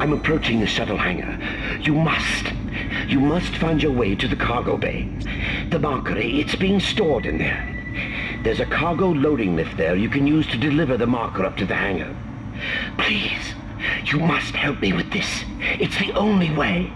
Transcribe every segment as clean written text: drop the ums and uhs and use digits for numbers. I'm approaching the shuttle hangar. You must find your way to the cargo bay. The Marker, it's being stored in there. There's a cargo loading lift there you can use to deliver the Marker up to the hangar. Please, you must help me with this. It's the only way.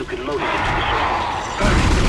you can load it into the circle.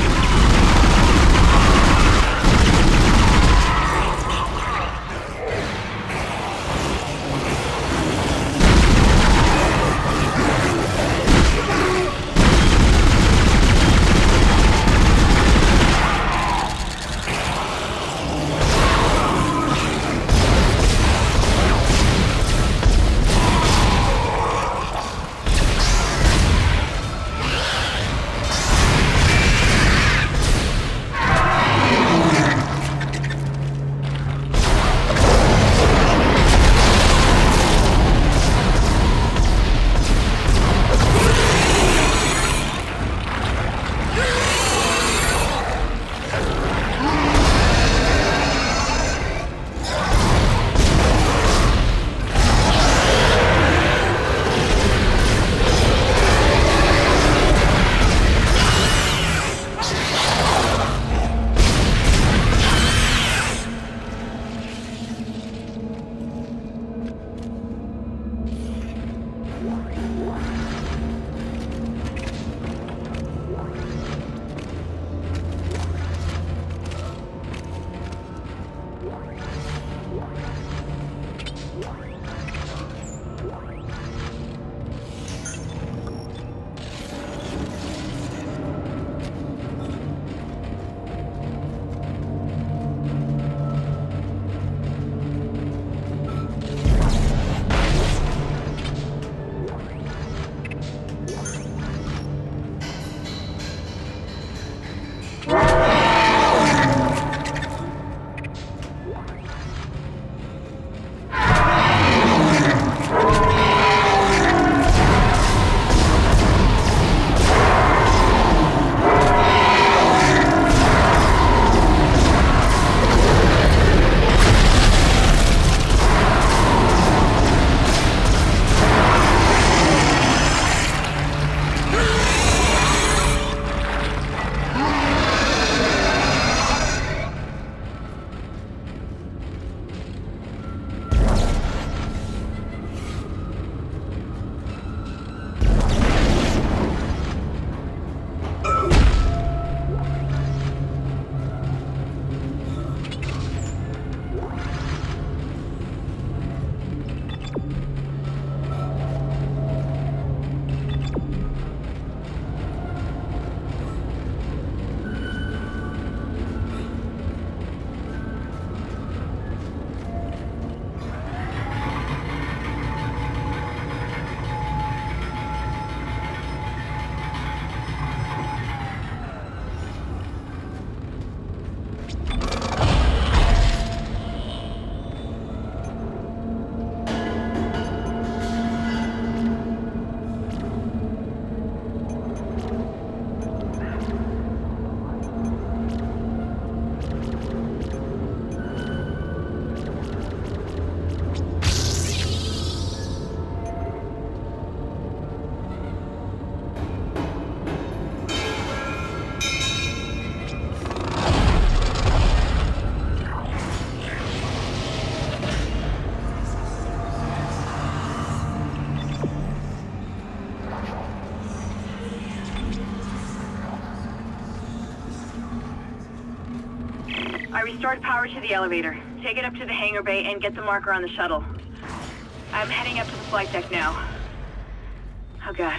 I restored power to the elevator. Take it up to the hangar bay and get the marker on the shuttle. I'm heading up to the flight deck now. Oh god.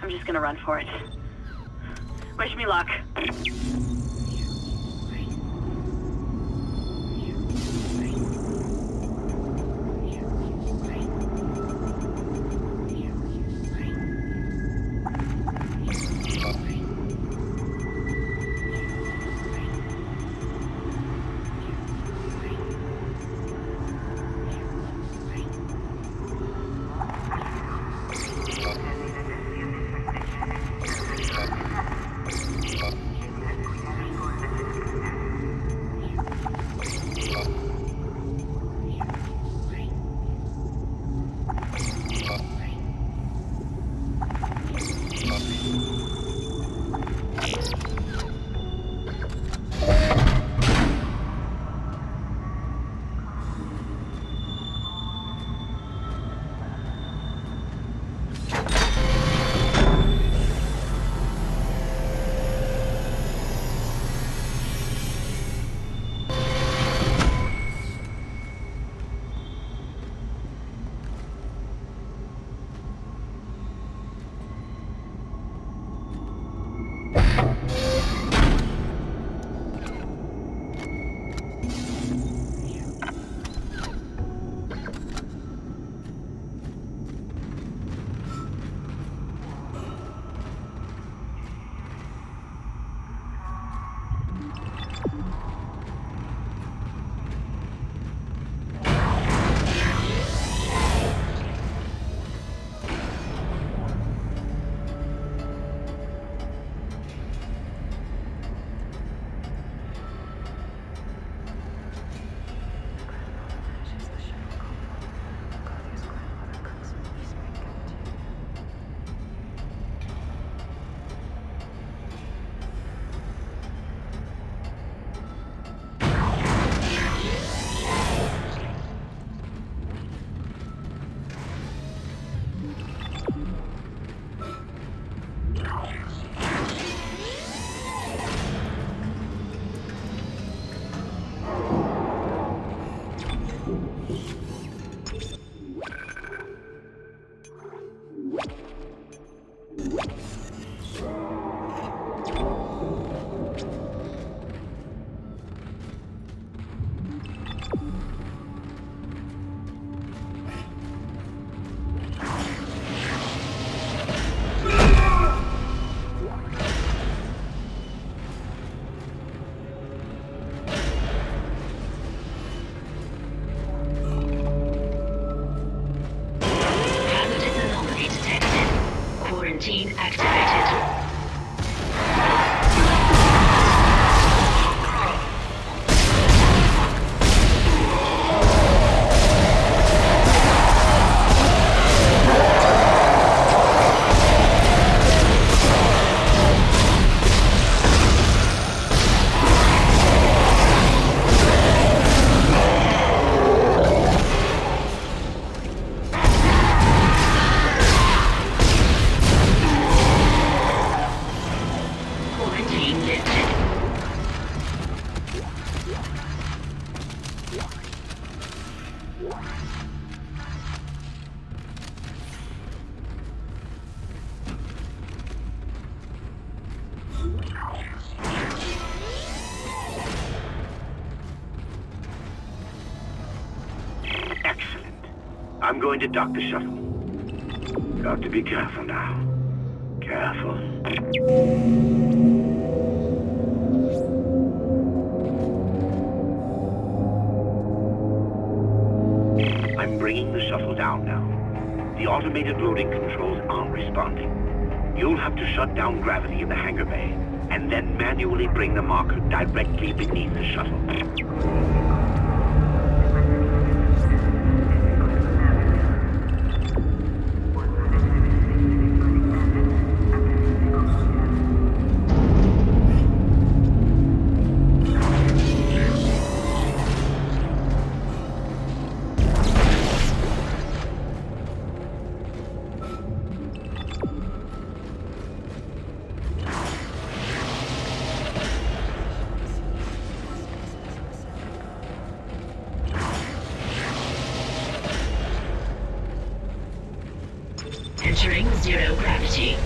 I'm just gonna run for it. Wish me luck. Excellent. I'm going to dock the shuttle. Got to be careful now. Careful. I'm bringing the shuttle down now. The automated loading controls aren't responding. You'll have to shut down gravity in the hangar bay, and then manually bring the marker directly beneath the shuttle. Entering zero gravity.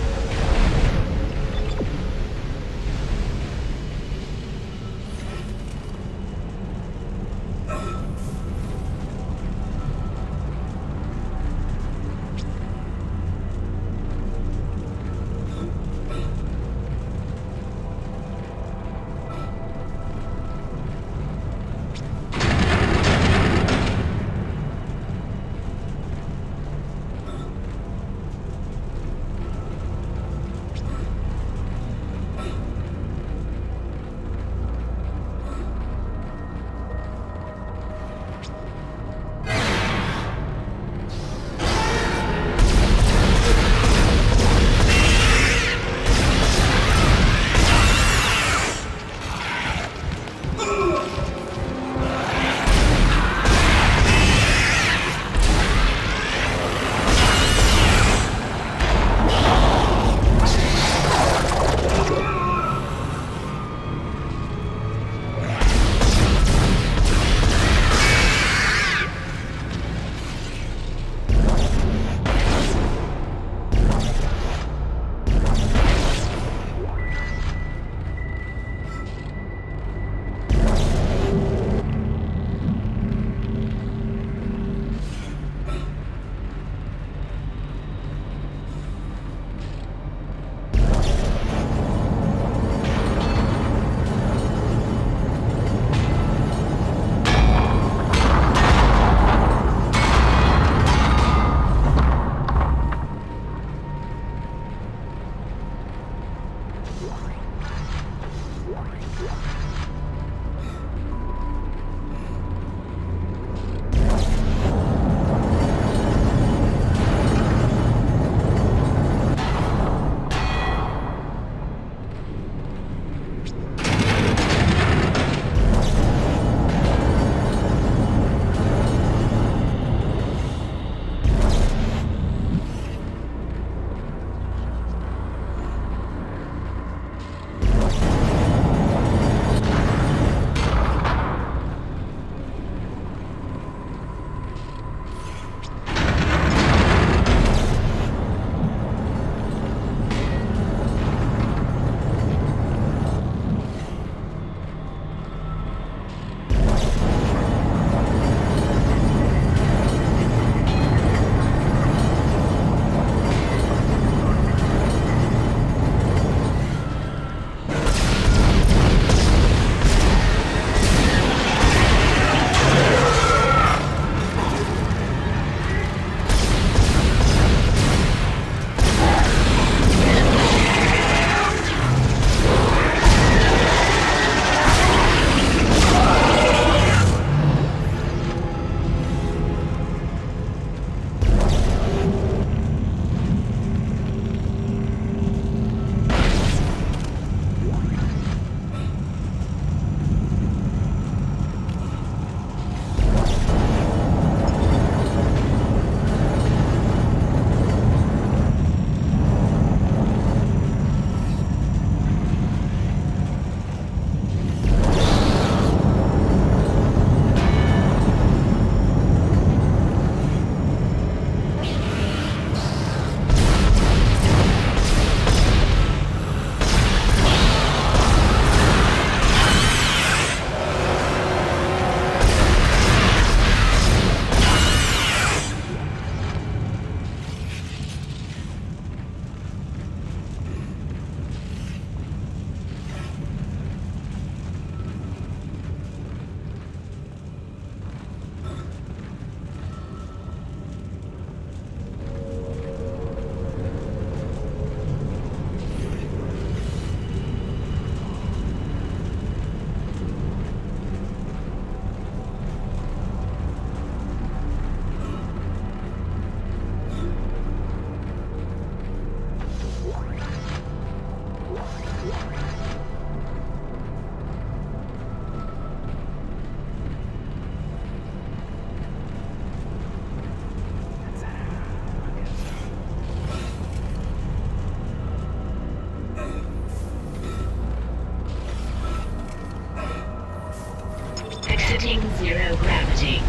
approaching zero gravity.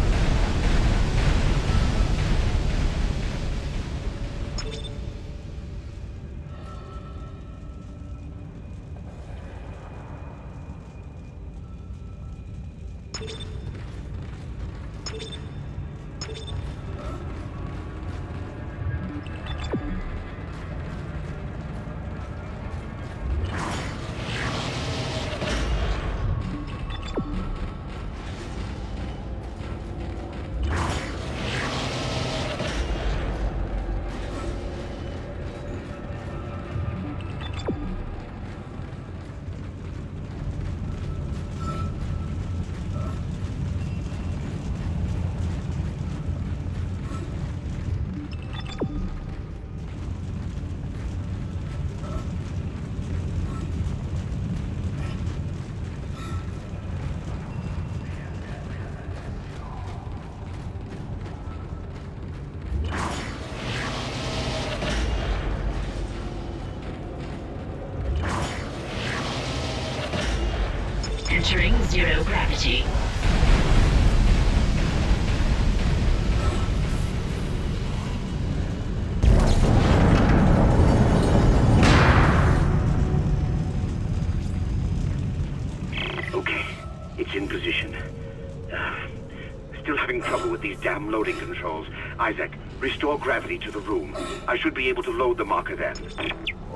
Entering zero gravity. Okay, it's in position. Still having trouble with these damn loading controls. Isaac, restore gravity to the room. I should be able to load the marker then.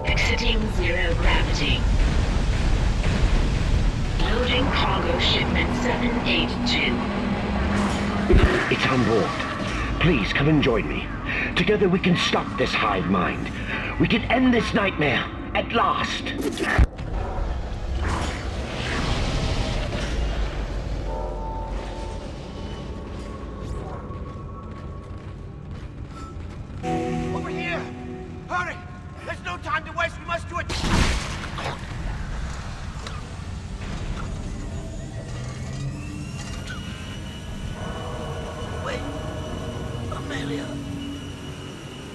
Exiting zero gravity. Loading cargo shipment 782. It's on board. Please come and join me. Together we can stop this hive mind. We can end this nightmare at last. Over here! Hurry! There's no time to waste. We must do it.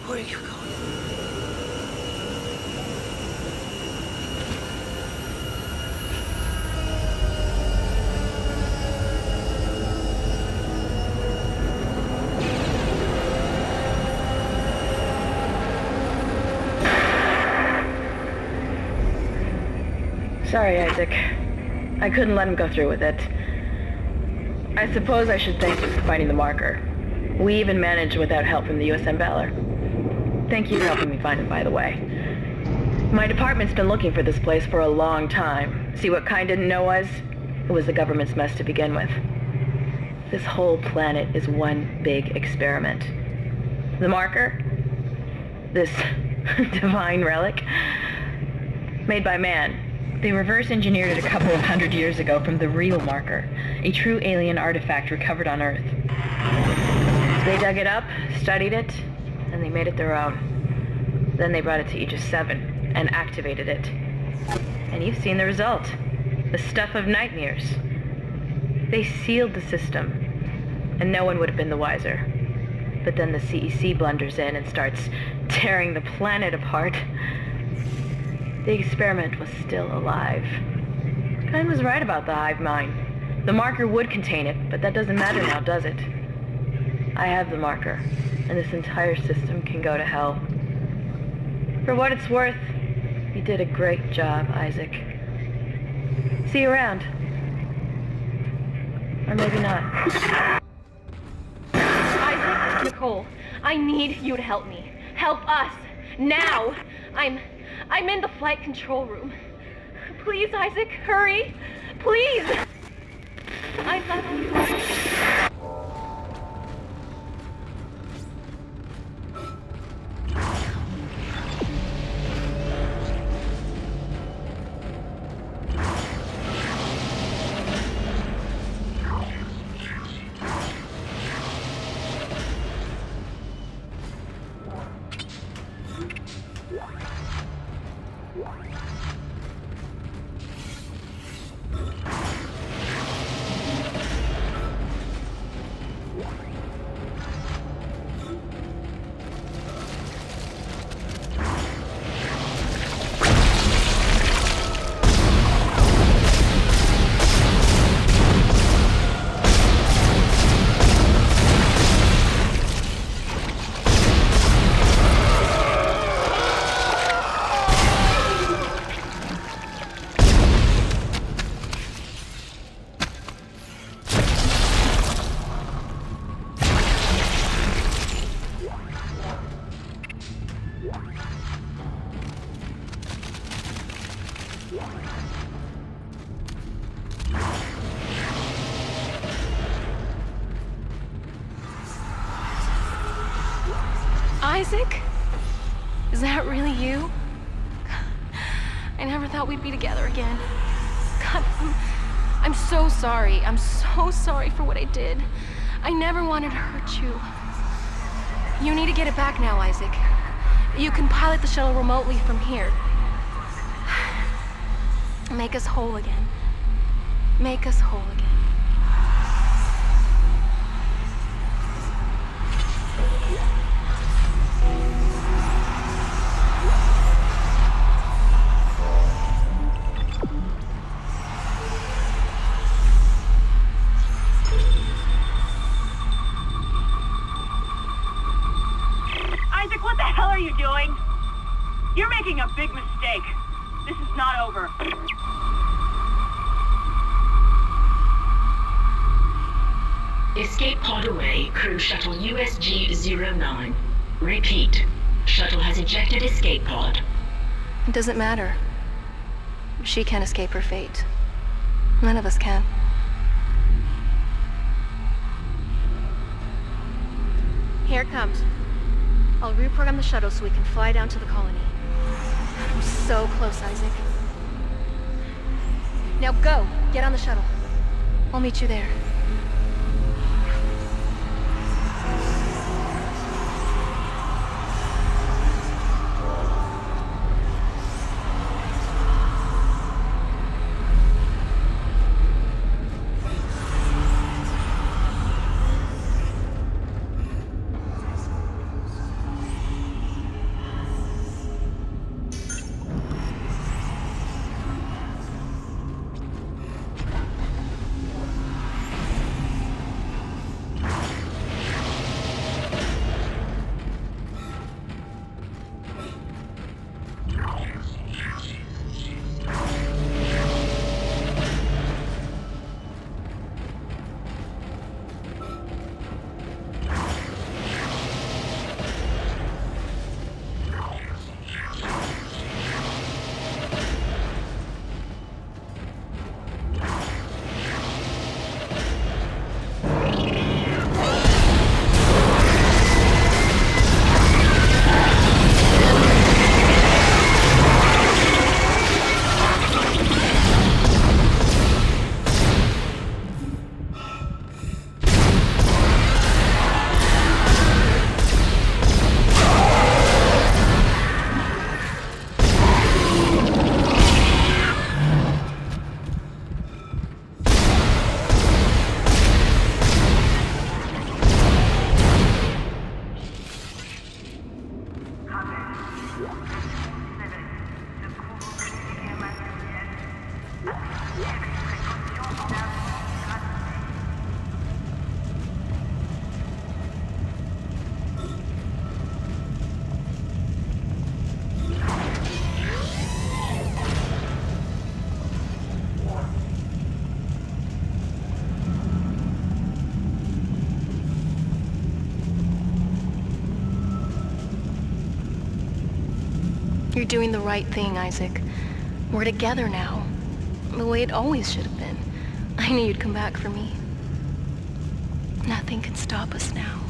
Where are you going? Sorry, Isaac. I couldn't let him go through with it. I suppose I should thank you for finding the marker. We even managed without help from the USM Valor. Thank you for helping me find him, by the way. My department's been looking for this place for a long time. See, what Kyne didn't know was, it was the government's mess to begin with. This whole planet is one big experiment. The marker, this divine relic, made by man. They reverse engineered it a couple of hundred years ago from the real marker, a true alien artifact recovered on Earth. They dug it up, studied it, and they made it their own. Then they brought it to Aegis VII and activated it. And you've seen the result. The stuff of nightmares. They sealed the system, and no one would have been the wiser. But then the CEC blunders in and starts tearing the planet apart. The experiment was still alive. Kyne was right about the hive mind. The marker would contain it, but that doesn't matter now, does it? I have the marker, and this entire system can go to hell. For what it's worth, you did a great job, Isaac. See you around. Or maybe not. Isaac, Nicole, I need you to help me. Help us. Now! I'm in the flight control room. Please, Isaac, hurry! Please! I love you. Isaac? Is that really you? I never thought we'd be together again. God, I'm so sorry. I'm so sorry for what I did. I never wanted to hurt you. You need to get it back now, Isaac. You can pilot the shuttle remotely from here. Make us whole again. Make us whole again. Shuttle USG 09. Repeat. Shuttle has ejected escape pod. It doesn't matter. She can't escape her fate. None of us can. Here it comes. I'll reprogram the shuttle so we can fly down to the colony. I'm so close, Isaac. Now go! Get on the shuttle. I'll meet you there. You're doing the right thing, Isaac. We're together now. The way it always should have been. I knew you'd come back for me. Nothing can stop us now.